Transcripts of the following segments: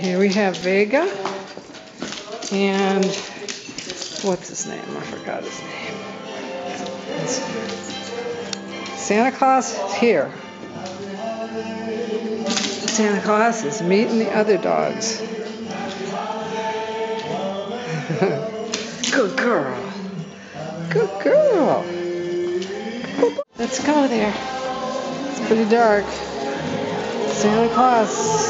Here we have Vega and what's his name? I forgot his name. Santa Claus is here. Santa Claus is meeting the other dogs. Good girl. Good girl. Let's go there. It's pretty dark. Santa Claus.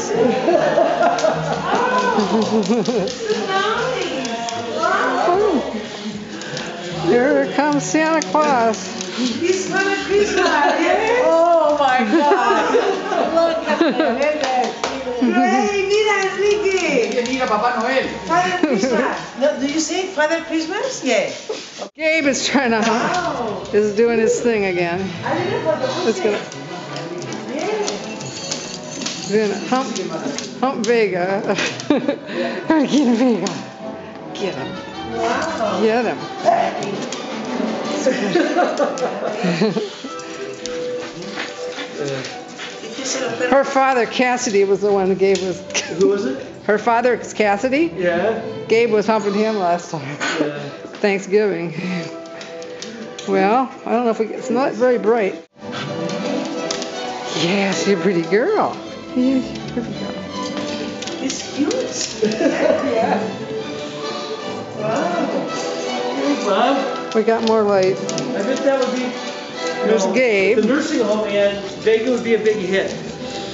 Oh, here comes Santa Claus. He's coming Christmas. Oh my God. Look at that. Mira, mira, Papá Noel. Father Christmas. No, do you say Father Christmas? Yeah. Gabe is trying to hunt. Is doing his thing again. Let's go. Hump Vega. Get him, Vega. Get him. Wow. Get him. Her father, Cassidy, was the one who gave us. Who was it? Her father is Cassidy. Yeah. Gabe was humping him last time. Yeah. Thanksgiving. Well, I don't know if we. It's not very bright. Yes, you're a pretty girl. Here we go. It's cute. Yeah. Wow. Hey, Bob. We got more light. I bet that would be. There's Gabe. The nursing home and Vega would be a big hit.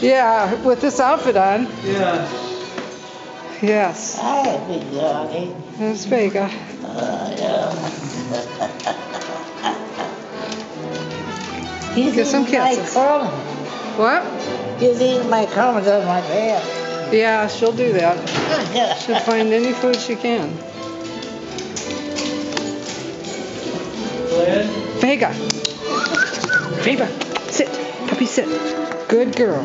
Yeah, with this outfit on. Yeah. Yes. Hi, big doggy. There's Vega. Yeah. He's get some kisses. What? He's eating my crumbs out of my bed. Yeah, she'll do that. She'll find any food she can. Vega! Vega! Sit! Puppy, sit! Good girl.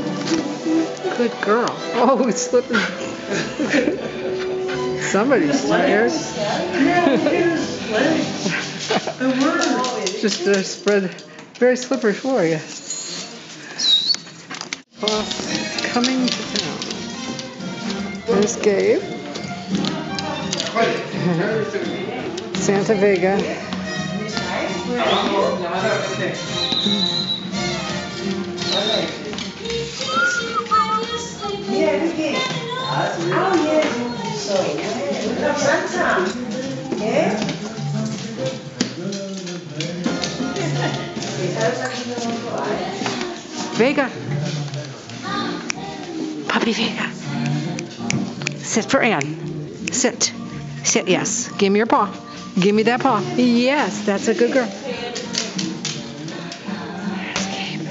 Good girl. Oh, it's slipping. Somebody's tired. Just to spread very slippery floor, yes. Coming to town. There's Gabe. Santa Vega. Vega. Puppy Vega. Sit for Ann. Sit. Sit, yes. Give me your paw. Give me that paw. Yes, that's a good girl.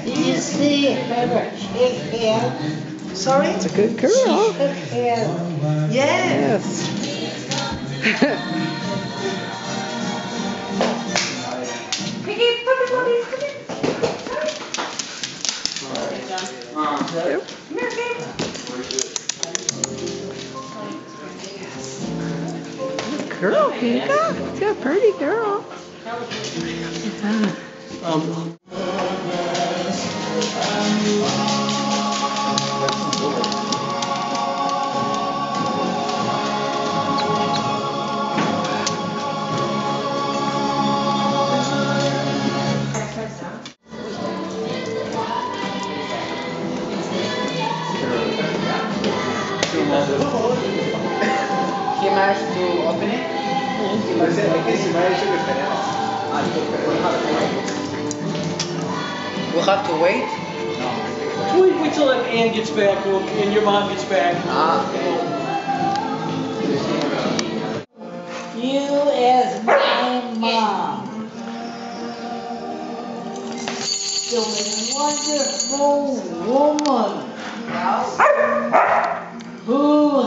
Did you see her shake hands? Sorry? That's a good girl. She shook hands. Yes. Yes. Piggy, puppy, puppy, puppy. Yep. Come here, Gabe. Girl, Vega. She's a pretty girl. Yeah. He managed to open it. We'll have to wait? No. Wait till Ann gets back and your mom gets back. Ah. You as my mom. You're a wonderful woman who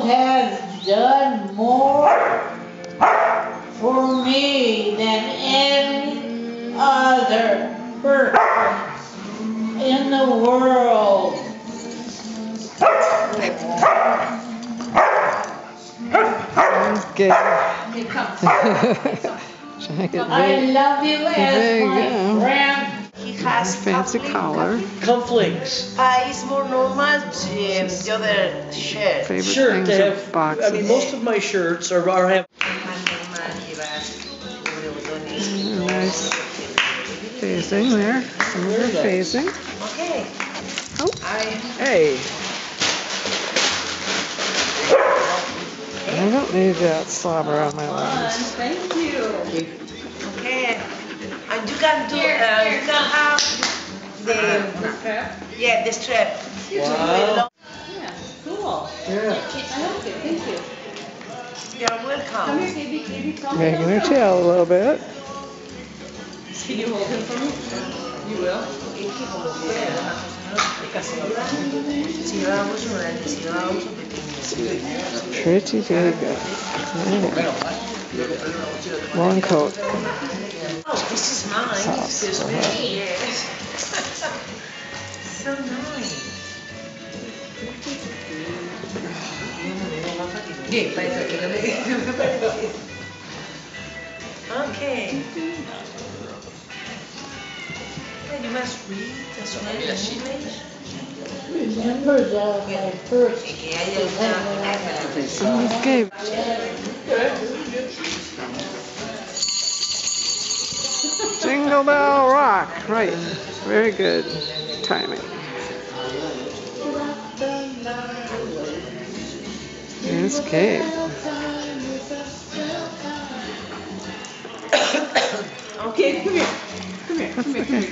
has done more for me than any other person in the world. Okay. I love you as my friend. has fancy collar. Conflicts. It's more normal than the other shirt. Favorite things they have, boxes. I mean, most of my shirts are have. Nice phasing there. Some of her phasing. Okay. Oh. Hey. I don't need that slobber on my lines. Thank you. Okay. And you can do. You can have the strap. Yeah, the strap. Wow. Yeah. Cool. Yeah. I like it. Thank you. You're welcome. Come here, baby. Making her tail a little bit. Can you hold him for me? You will. Yeah. Pretty Vega. Yeah. Long coat. Oh, this is mine. This is so nice. Okay. You must read as well as English. Remember that my first game. Jingle Bell Rock. Right. Very good timing. This game. Okay, come here. Come here.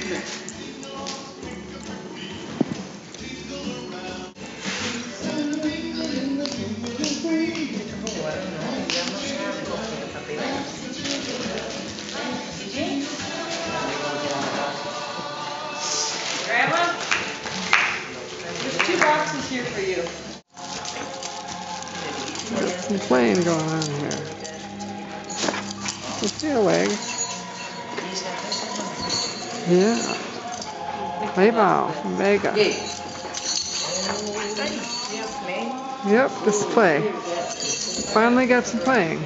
Grandma, there's 2 boxes here for you. There's some playing going on here. It's your legs. Yeah. Play ball from Vega. Yep, this is play. Finally got some playing.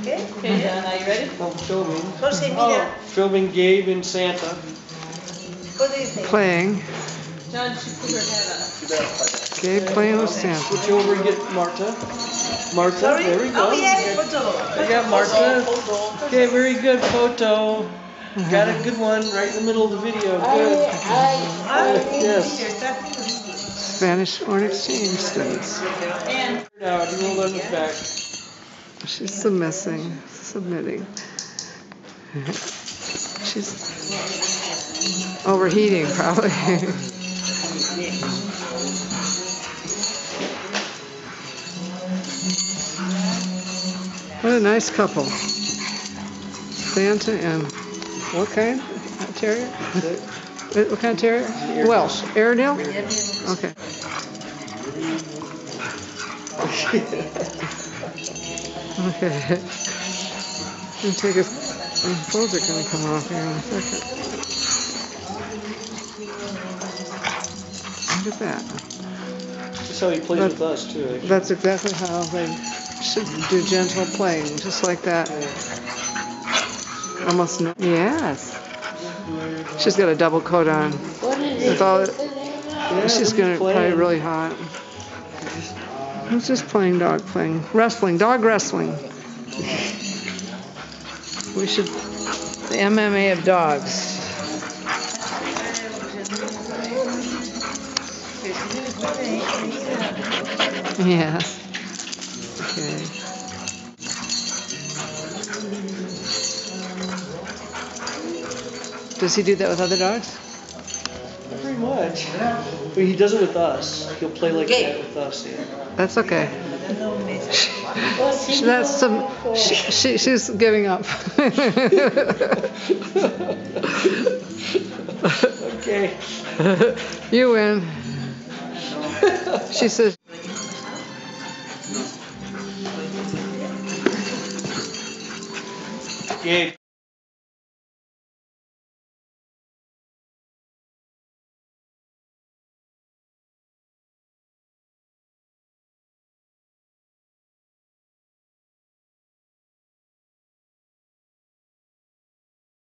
Okay, are you ready? I'm filming. Filming Gabe and Santa. Playing. John, she put her head up. Gabe playing with Santa. Switch over and get Marta. Marta, there we go. Oh, yeah, photo. We got Marta. Photo. Okay, very good photo. Got a good one right in the middle of the video. Good. Yes. Spanish foreign exchange students. Now, you will learn it back. She's submitting. She's overheating, probably. What a nice couple. Santa and what kind? Terrier? What kind of terrier? Welsh. Airedale? Okay. Okay. I'm take a... My clothes are going to come off here in a second. Look at that. That's how he plays with us, too. Actually. That's exactly how they... should do gentle playing, just like that. Almost no. Yes. She's got a double coat on. With all it. Yeah, she's going to play really hot. Who's just playing dog playing? Wrestling, dog wrestling. We should. The MMA of dogs. Yes. Okay. Does he do that with other dogs? Pretty much. But he does it with us. He'll play like that with us. Yeah. That's okay. She's giving up. Okay. You win. She says. Gabe,